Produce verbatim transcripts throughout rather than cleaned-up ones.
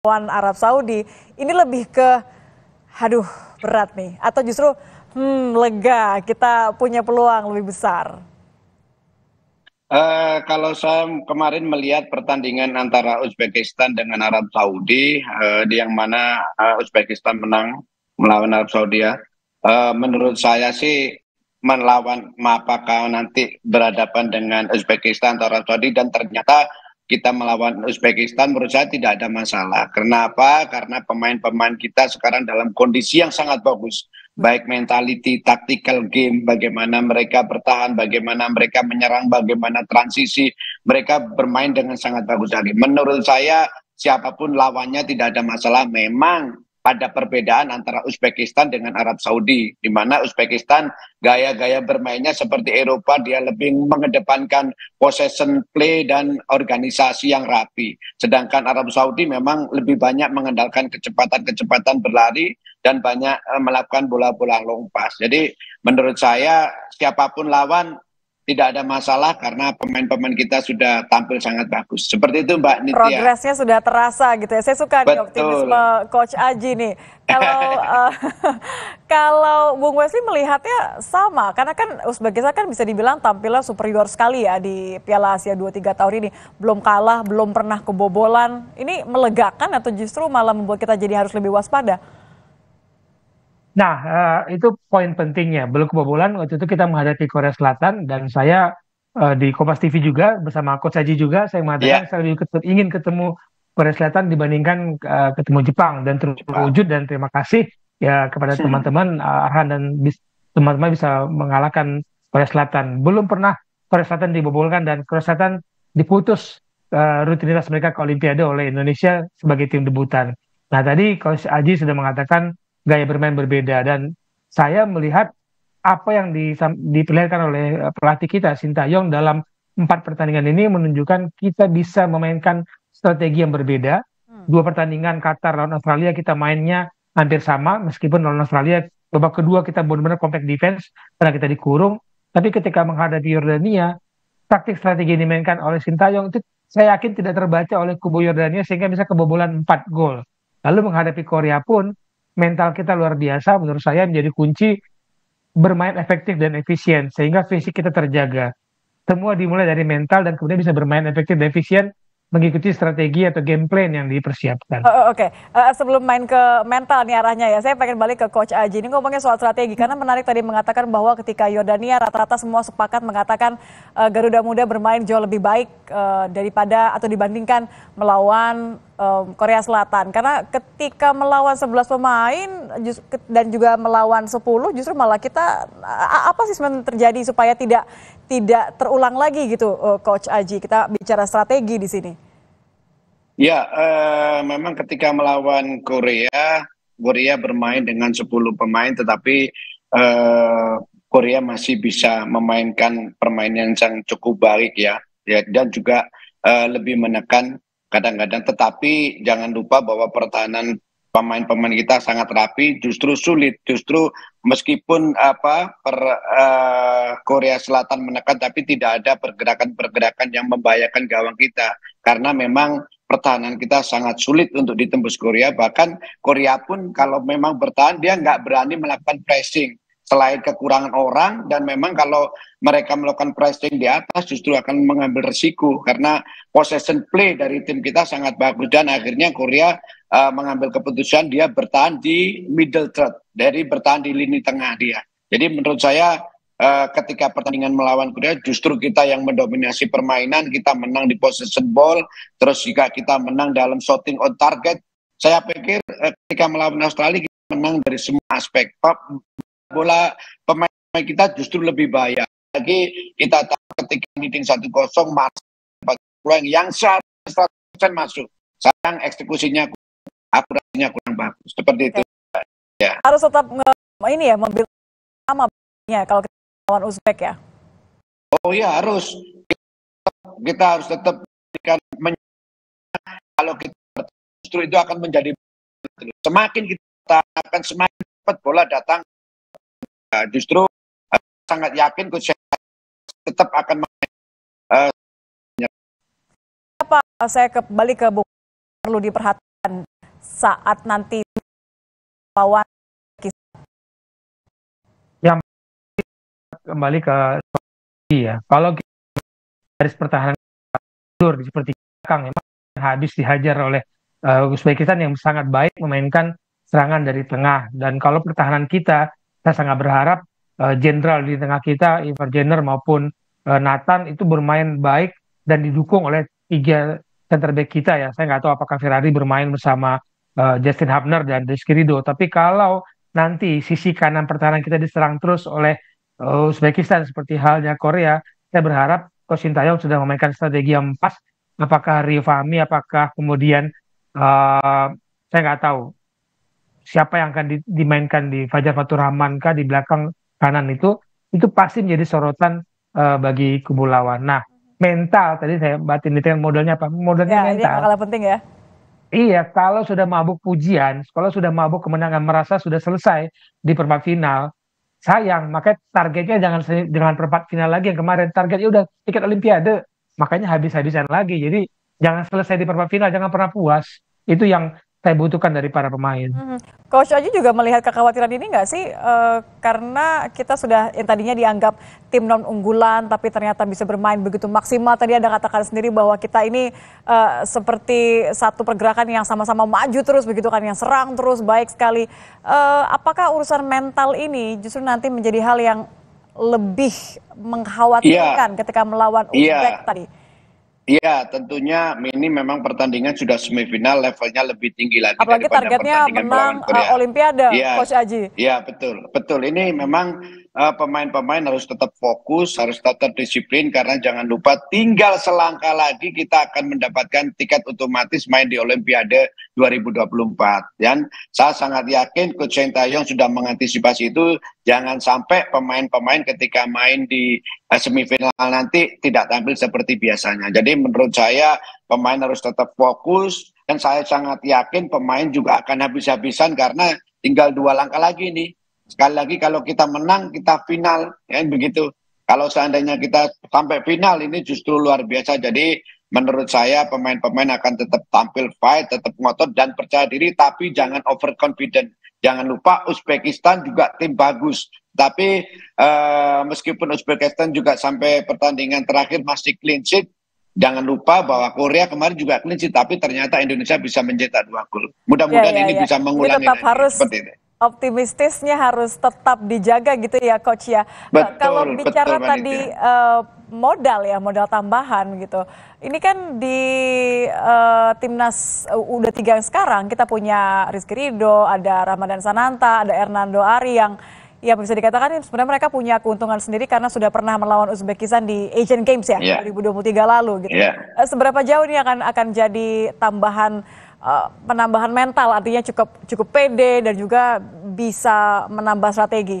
Lawan Arab Saudi, ini lebih ke, aduh berat nih, atau justru hmm, lega, kita punya peluang lebih besar? Uh, kalau saya kemarin melihat pertandingan antara Uzbekistan dengan Arab Saudi, uh, di yang mana uh, Uzbekistan menang melawan Arab Saudi ya, uh, menurut saya sih melawan, apakah nanti berhadapan dengan Uzbekistan atau Arab Saudi, dan ternyata kita melawan Uzbekistan menurut saya tidak ada masalah. Kenapa? Karena pemain-pemain kita sekarang dalam kondisi yang sangat bagus. Baik mentality, tactical game, bagaimana mereka bertahan, bagaimana mereka menyerang, bagaimana transisi. Mereka bermain dengan sangat bagus. Menurut saya siapapun lawannya tidak ada masalah. Memang ada perbedaan antara Uzbekistan dengan Arab Saudi. Di mana Uzbekistan gaya-gaya bermainnya seperti Eropa, dia lebih mengedepankan possession play dan organisasi yang rapi. Sedangkan Arab Saudi memang lebih banyak mengandalkan kecepatan-kecepatan berlari dan banyak melakukan bola-bola long pass. Jadi menurut saya siapapun lawan tidak ada masalah karena pemain-pemain kita sudah tampil sangat bagus. Seperti itu Mbak Nitya. Progresnya sudah terasa gitu ya. Saya suka nih optimisme Coach Aji nih. Kalau uh, kalau Bung Wesley melihatnya sama. Karena kan Uzbekistan kan bisa dibilang tampilnya superior sekali ya di Piala Asia dua tiga tahun ini. Belum kalah, belum pernah kebobolan. Ini melegakan atau justru malah membuat kita jadi harus lebih waspada? Nah, uh, itu poin pentingnya. Belum kebobolan, waktu itu kita menghadapi Korea Selatan, dan saya uh, di Kompas T V juga, bersama Coach Aji juga, saya mengatakan yeah. saya ket- ingin ketemu Korea Selatan dibandingkan uh, ketemu Jepang, dan terwujud, dan terima kasih ya kepada hmm. teman-teman, uh, Arhan dan bis- teman-teman bisa mengalahkan Korea Selatan. Belum pernah Korea Selatan dibobolkan, dan Korea Selatan diputus uh, rutinitas mereka ke Olimpiade oleh Indonesia sebagai tim debutan. Nah, tadi Coach Aji sudah mengatakan gaya bermain berbeda, dan saya melihat apa yang diperlihatkan oleh pelatih kita Shin Tae-yong dalam empat pertandingan ini menunjukkan kita bisa memainkan strategi yang berbeda. Dua pertandingan Qatar lawan Australia kita mainnya hampir sama, meskipun lawan Australia babak kedua kita benar-benar compact defense karena kita dikurung, tapi ketika menghadapi Yordania, taktik strategi yang dimainkan oleh Shin Tae-yong itu saya yakin tidak terbaca oleh kubu Yordania sehingga bisa kebobolan empat gol. Lalu menghadapi Korea pun mental kita luar biasa, menurut saya menjadi kunci bermain efektif dan efisien sehingga fisik kita terjaga. Semua dimulai dari mental dan kemudian bisa bermain efektif dan efisien mengikuti strategi atau game plan yang dipersiapkan. Oh, Oke, okay. uh, sebelum main ke mental nih arahnya ya, saya pengen balik ke Coach Aji. Ini ngomongnya soal strategi, karena menarik tadi mengatakan bahwa ketika Yordania rata-rata semua sepakat mengatakan uh, Garuda Muda bermain jauh lebih baik uh, daripada atau dibandingkan melawan um, Korea Selatan. Karena ketika melawan sebelas pemain just, dan juga melawan sepuluh, justru malah kita uh, apa sih sebenarnya terjadi supaya tidak tidak terulang lagi gitu, uh, Coach Aji. Kita bicara strategi di sini. Ya, eh, memang ketika melawan Korea, Korea bermain dengan sepuluh pemain, tetapi eh, Korea masih bisa memainkan permainan yang cukup baik ya, ya dan juga eh, lebih menekan kadang-kadang. Tetapi jangan lupa bahwa pertahanan pemain-pemain kita sangat rapi, justru sulit, justru meskipun apa per, eh, Korea Selatan menekan, tapi tidak ada pergerakan-pergerakan yang membahayakan gawang kita, karena memang pertahanan kita sangat sulit untuk ditembus Korea. Bahkan Korea pun kalau memang bertahan dia nggak berani melakukan pressing. Selain kekurangan orang, dan memang kalau mereka melakukan pressing di atas justru akan mengambil resiko. Karena possession play dari tim kita sangat bagus, dan akhirnya Korea uh, mengambil keputusan dia bertahan di middle third, dari bertahan di lini tengah dia. Jadi menurut saya Uh, ketika pertandingan melawan Korea justru kita yang mendominasi permainan, kita menang di possession ball, terus jika kita menang dalam shooting on target, saya pikir uh, ketika melawan Australia kita menang dari semua aspek. Bola pemain kita justru lebih bahaya. Lagi kita tahu ketika leading satu kosong masuk empat puluh yang seratus persen masuk. Sayang eksekusinya kurang, akurasinya kurang bagus. Seperti itu. Okay. Ya. Harus tetap ini ya, membuild sama ya kalau kita lawan Uzbek ya. Oh iya, harus kita harus tetap kalau kita justru itu akan menjadi semakin kita akan semakin cepat bola datang. Justru sangat yakin coach tetap akan uh, apa saya kembali ke Bung, perlu diperhatikan. saat nanti lawan yang kembali ke ya. Kalau garis pertahanan mundur seperti belakang memang habis dihajar oleh uh, Uzbekistan yang sangat baik memainkan serangan dari tengah, dan kalau pertahanan kita kita sangat berharap jenderal uh, di tengah kita Ivan Jenner maupun uh, Nathan itu bermain baik dan didukung oleh tiga center back kita ya. Saya nggak tahu apakah Ferrari bermain bersama uh, Justin Hubner dan Rizky Ridho, tapi kalau nanti sisi kanan pertahanan kita diserang terus oleh uh, Uzbekistan seperti halnya Korea, saya berharap Coach Shin Tae-yong sudah memainkan strategi yang pas. Apakah Rio Fahmi, apakah kemudian uh, saya nggak tahu siapa yang akan di, dimainkan di Fajar Faturahaman kah di belakang kanan itu, itu pasti menjadi sorotan uh, bagi kubu lawan. Nah, mental tadi saya batin di tengah modalnya apa? Modalnya ya, mental. Ini yang penting ya. Iya, kalau sudah mabuk pujian, kalau sudah mabuk kemenangan merasa sudah selesai di perempat final. Sayang, makanya targetnya jangan dengan perempat final lagi yang kemarin. Targetnya udah tiket Olimpiade, makanya habis-habisan lagi. Jadi jangan selesai di perempat final, jangan pernah puas. Itu yang saya butuhkan dari para pemain. Mm-hmm. Coach Aji juga melihat kekhawatiran ini nggak sih? E, karena kita sudah yang tadinya dianggap tim non unggulan, tapi ternyata bisa bermain begitu maksimal. Tadi Anda katakan sendiri bahwa kita ini e, seperti satu pergerakan yang sama-sama maju terus, begitu kan? Yang serang terus, baik sekali. E, apakah urusan mental ini justru nanti menjadi hal yang lebih mengkhawatirkan yeah. ketika melawan Uzbek yeah. tadi? Iya, tentunya ini memang pertandingan sudah semifinal, levelnya lebih tinggi lagi. Apalagi targetnya menang uh, Olimpiade, ya, Coach Aji. Iya, betul, betul. Ini memang pemain-pemain uh, harus tetap fokus, harus tetap disiplin, karena jangan lupa tinggal selangkah lagi kita akan mendapatkan tiket otomatis main di Olimpiade dua ribu dua puluh empat. Dan saya sangat yakin Coach Shin Tae-yong sudah mengantisipasi itu. Jangan sampai pemain-pemain ketika main di uh, semifinal nanti tidak tampil seperti biasanya. Jadi menurut saya pemain harus tetap fokus, dan saya sangat yakin pemain juga akan habis-habisan karena tinggal dua langkah lagi nih. Sekali lagi kalau kita menang kita final, ya begitu. Kalau seandainya kita sampai final ini justru luar biasa. Jadi menurut saya pemain-pemain akan tetap tampil fight, tetap ngotot dan percaya diri, tapi jangan overconfident. Jangan lupa Uzbekistan juga tim bagus. Tapi eh, meskipun Uzbekistan juga sampai pertandingan terakhir masih clean sheet, jangan lupa bahwa Korea kemarin juga clean sheet, tapi ternyata Indonesia bisa mencetak dua gol. Mudah-mudahan ya, ya, ini ya. bisa mengulangi. Tetap harus ini. Optimistisnya harus tetap dijaga gitu ya, Coach ya. Betul, kalau bicara betul, tadi uh, modal ya, modal tambahan gitu. Ini kan di uh, timnas U dua puluh tiga yang sekarang kita punya Rizky Ridho, ada Ramadan Sananta, ada Hernando Ari yang ya bisa dikatakan sebenarnya mereka punya keuntungan sendiri karena sudah pernah melawan Uzbekistan di Asian Games ya yeah. dua ribu dua puluh tiga lalu gitu. Yeah. Seberapa jauh ini akan akan jadi tambahan uh, penambahan mental, artinya cukup cukup pede dan juga bisa menambah strategi.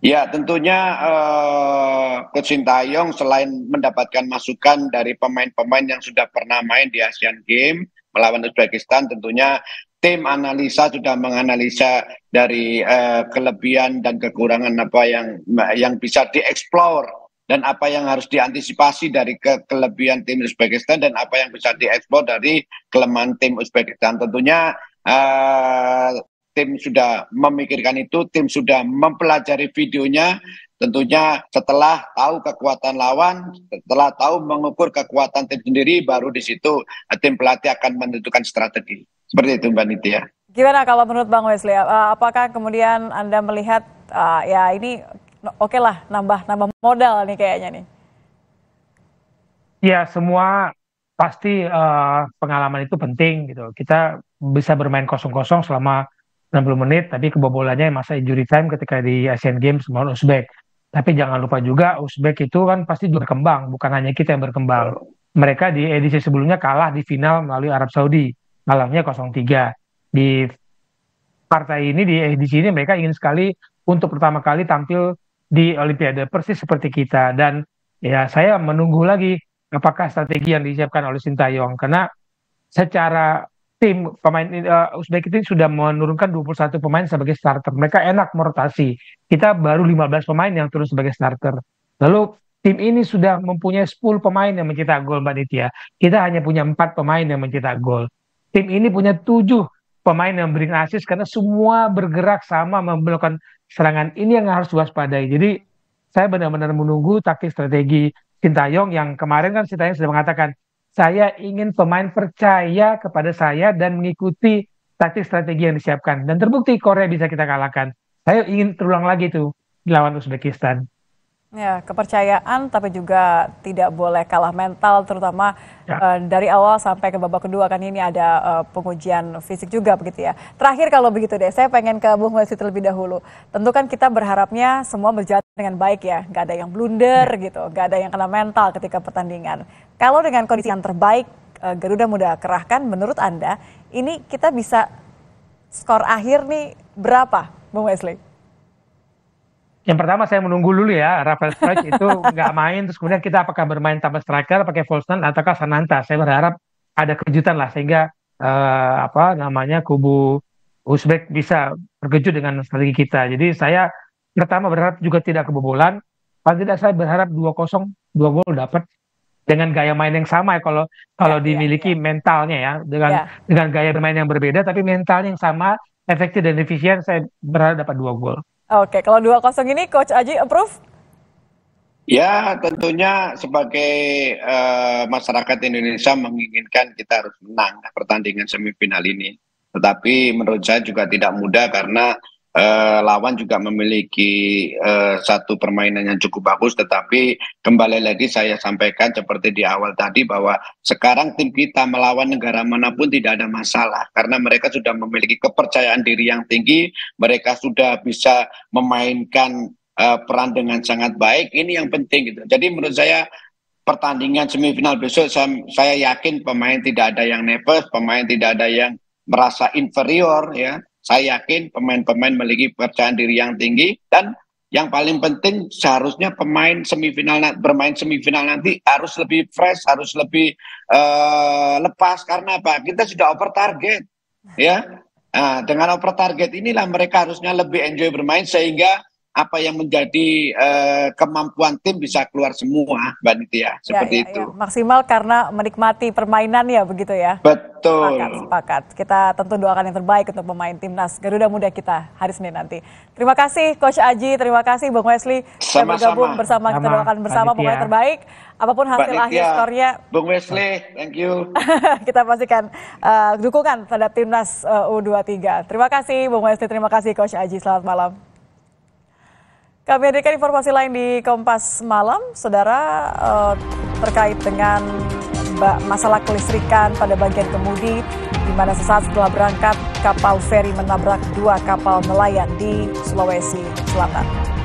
Ya, tentunya uh, Coach Shin Tae-yong selain mendapatkan masukan dari pemain-pemain yang sudah pernah main di Asian Games melawan Uzbekistan, tentunya tim analisa sudah menganalisa dari uh, kelebihan dan kekurangan apa yang yang bisa dieksplor dan apa yang harus diantisipasi dari ke kelebihan tim Uzbekistan dan apa yang bisa dieksplor dari kelemahan tim Uzbekistan. Tentunya uh, tim sudah memikirkan itu, tim sudah mempelajari videonya. Tentunya setelah tahu kekuatan lawan, setelah tahu mengukur kekuatan tim sendiri, baru di situ tim pelatih akan menentukan strategi. Seperti itu Mbak Nitya. Gimana kalau menurut Bang Wesley, apakah kemudian Anda melihat uh, ya ini oke okay lah nambah nambah modal nih kayaknya nih? Ya, semua pasti uh, pengalaman itu penting gitu. Kita bisa bermain kosong-kosong selama enam puluh menit, tapi kebobolannya masa injury time ketika di Asian Games melawan Uzbek. Tapi jangan lupa juga Uzbek itu kan pasti berkembang, bukan hanya kita yang berkembang. Mereka di edisi sebelumnya kalah di final melalui Arab Saudi. Kalahnya nol tiga. Di partai ini, di edisi ini mereka ingin sekali untuk pertama kali tampil di Olimpiade persis seperti kita. Dan ya saya menunggu lagi apakah strategi yang disiapkan oleh Shin Tae-yong. Karena secara tim pemain uh, Uzbek itu sudah menurunkan dua puluh satu pemain sebagai starter. Mereka enak merotasi. Kita baru lima belas pemain yang turun sebagai starter. Lalu tim ini sudah mempunyai sepuluh pemain yang mencetak gol, Mbak Nitya. Kita hanya punya empat pemain yang mencetak gol. tim ini punya tujuh pemain yang bering assist karena semua bergerak sama melakukan serangan. Ini yang harus waspadai. Jadi saya benar-benar menunggu taktik strategi Shin Tae-yong yang kemarin kan Shin Tae-yong sudah mengatakan, saya ingin pemain percaya kepada saya dan mengikuti taktik strategi yang disiapkan. Dan terbukti Korea bisa kita kalahkan. Saya ingin terulang lagi tuh lawan Uzbekistan. Ya, kepercayaan tapi juga tidak boleh kalah mental, terutama ya. uh, dari awal sampai ke babak kedua kan ini ada uh, pengujian fisik juga begitu ya. Terakhir kalau begitu deh, saya pengen ke Bung Wesley terlebih dahulu. Tentu kan kita berharapnya semua berjalan dengan baik ya, nggak ada yang blunder ya. gitu, nggak ada yang kena mental ketika pertandingan. Kalau dengan kondisi yang terbaik uh, Garuda Muda kerahkan, menurut Anda ini kita bisa skor akhir nih berapa, Bung Wesley? Yang pertama saya menunggu dulu ya, Rafael Streich itu nggak main, terus kemudian kita apakah bermain tambah striker, pakai Volston ataukah Sananta. Saya berharap ada kejutan lah, sehingga eh, apa namanya kubu Uzbek bisa berkejut dengan strategi kita. Jadi saya pertama berharap juga tidak kebobolan, paling tidak saya berharap dua kosong, dua gol dapat dengan gaya main yang sama ya, kalau kalau ya, dimiliki ya, ya. mentalnya ya, dengan ya. dengan gaya bermain yang berbeda tapi mentalnya yang sama, efektif dan efisien, saya berharap dapat dua gol. Oke, kalau dua kosong ini Coach Aji approve? Ya, tentunya sebagai uh, masyarakat Indonesia menginginkan kita harus menang pertandingan semifinal ini. Tetapi menurut saya juga tidak mudah karena uh, lawan juga memiliki uh, satu permainan yang cukup bagus. Tetapi kembali lagi saya sampaikan seperti di awal tadi bahwa sekarang tim kita melawan negara manapun tidak ada masalah. Karena mereka sudah memiliki kepercayaan diri yang tinggi, mereka sudah bisa memainkan uh, peran dengan sangat baik. Ini yang penting gitu. Jadi menurut saya pertandingan semifinal besok saya, saya yakin pemain tidak ada yang nervous, pemain tidak ada yang merasa inferior ya. Saya yakin pemain-pemain memiliki kepercayaan diri yang tinggi, dan yang paling penting seharusnya pemain semifinal bermain semifinal nanti harus lebih fresh, harus lebih uh, lepas, karena apa? Kita sudah over target ya. Nah, dengan over target inilah mereka harusnya lebih enjoy bermain sehingga apa yang menjadi uh, kemampuan tim bisa keluar semua, Mbak Nitya, seperti ya, ya, itu. Ya. Maksimal karena menikmati permainan ya, begitu ya? Betul. Sepakat, sepakat. Kita tentu doakan yang terbaik untuk pemain timnas Garuda Muda kita hari Senin nanti. Terima kasih Coach Aji, terima kasih Bung Wesley. Sama-sama. Kita bergabung bersama, sama. Kita doakan bersama pemain terbaik. Apapun hasil Mbak akhir Nitya, skornya. Bung Wesley, thank you. Kita pastikan uh, dukungan terhadap timnas uh, U dua puluh tiga. Terima kasih Bung Wesley, terima kasih Coach Aji. Selamat malam. Kami hadirkan informasi lain di Kompas Malam, Saudara, eh, terkait dengan masalah kelistrikan pada bagian kemudi, di mana sesaat setelah berangkat kapal feri menabrak dua kapal nelayan di Sulawesi Selatan.